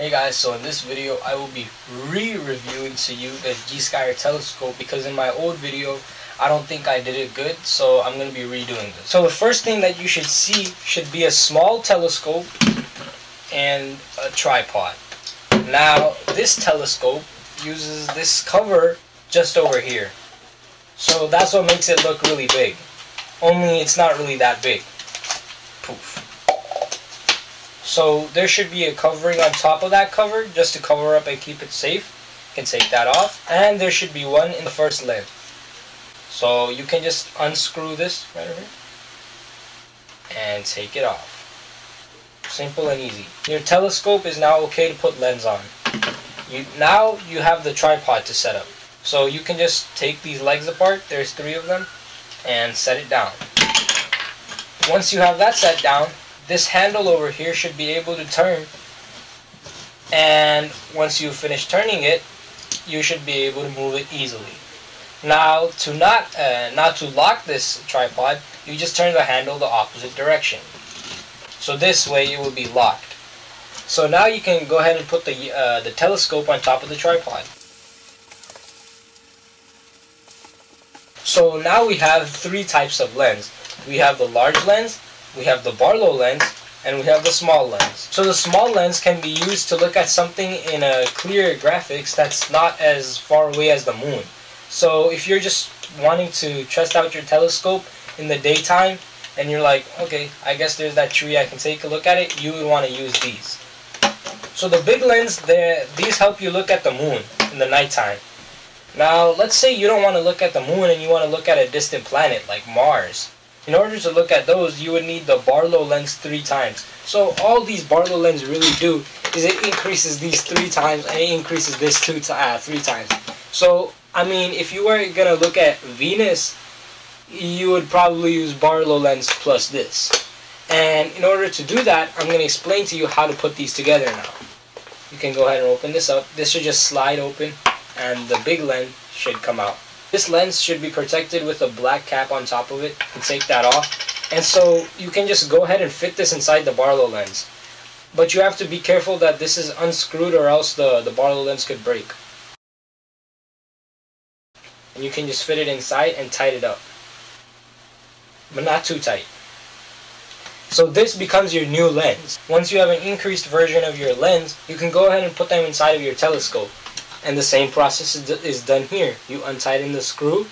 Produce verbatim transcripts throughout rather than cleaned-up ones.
Hey guys, so in this video I will be re-reviewing to you the Gskyer telescope because in my old video I don't think I did it good, so I'm going to be redoing this. So the first thing that you should see should be a small telescope and a tripod. Now this telescope uses this cover just over here, so that's what makes it look really big, only it's not really that big. Poof. So there should be a covering on top of that cover just to cover up and keep it safe. You can take that off, and there should be one in the first lid. So you can just unscrew this right over here and take it off. Simple and easy. Your telescope is now okay to put lens on. You, now you have the tripod to set up. So you can just take these legs apart, there's three of them, and set it down. Once you have that set down, this handle over here should be able to turn, and once you finish turning it, you should be able to move it easily. Now to not uh, not to lock this tripod, you just turn the handle the opposite direction, so this way it will be locked. So now you can go ahead and put the, uh, the telescope on top of the tripod. So now we have three types of lens. We have the large lens, we have the Barlow lens, and we have the small lens. So the small lens can be used to look at something in a clear graphics that's not as far away as the moon. So if you're just wanting to test out your telescope in the daytime and you're like, okay, I guess there's that tree, I can take a look at it, you would want to use these. So the big lens, these help you look at the moon in the nighttime. Now let's say you don't want to look at the moon and you want to look at a distant planet like Mars. In order to look at those, you would need the Barlow lens three times. So all these Barlow lenses really do is it increases these three times and it increases this two uh, three times. So I mean, if you were gonna look at Venus, you would probably use Barlow lens plus this. And in order to do that, I'm gonna explain to you how to put these together now. You can go ahead and open this up. This should just slide open, and the big lens should come out. This lens should be protected with a black cap on top of it. You can take that off. And so you can just go ahead and fit this inside the Barlow lens. But you have to be careful that this is unscrewed or else the, the Barlow lens could break. And you can just fit it inside and tighten it up. But not too tight. So this becomes your new lens. Once you have an increased version of your lens, you can go ahead and put them inside of your telescope. And the same process is done here. You untighten the screw,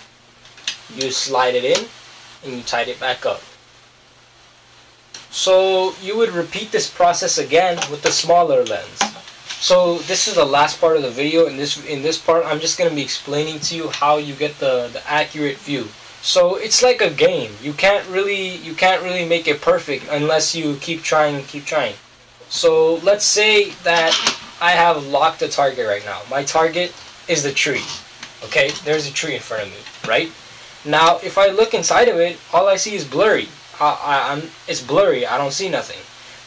you slide it in, and you tighten it back up. So you would repeat this process again with the smaller lens. So this is the last part of the video. In this, in this part, I'm just going to be explaining to you how you get the, the accurate view. So it's like a game. You can't really, you can't really make it perfect unless you keep trying and keep trying. So let's say that I have locked a target right now. My target is the tree. Okay, there's a tree in front of me, right? Now, if I look inside of it, all I see is blurry. I, I, I'm, it's blurry, I don't see nothing.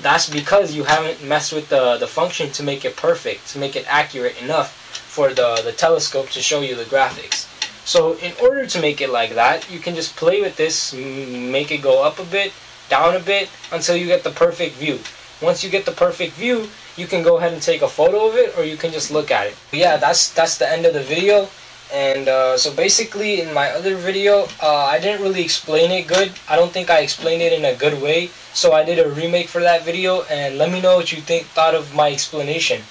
That's because you haven't messed with the, the function to make it perfect, to make it accurate enough for the, the telescope to show you the graphics. So in order to make it like that, you can just play with this, make it go up a bit, down a bit, until you get the perfect view. Once you get the perfect view, you can go ahead and take a photo of it, or you can just look at it. But yeah, that's that's the end of the video. And uh, so basically, in my other video, uh, I didn't really explain it good. I don't think I explained it in a good way. So I did a remake for that video, and let me know what you think thought of my explanation.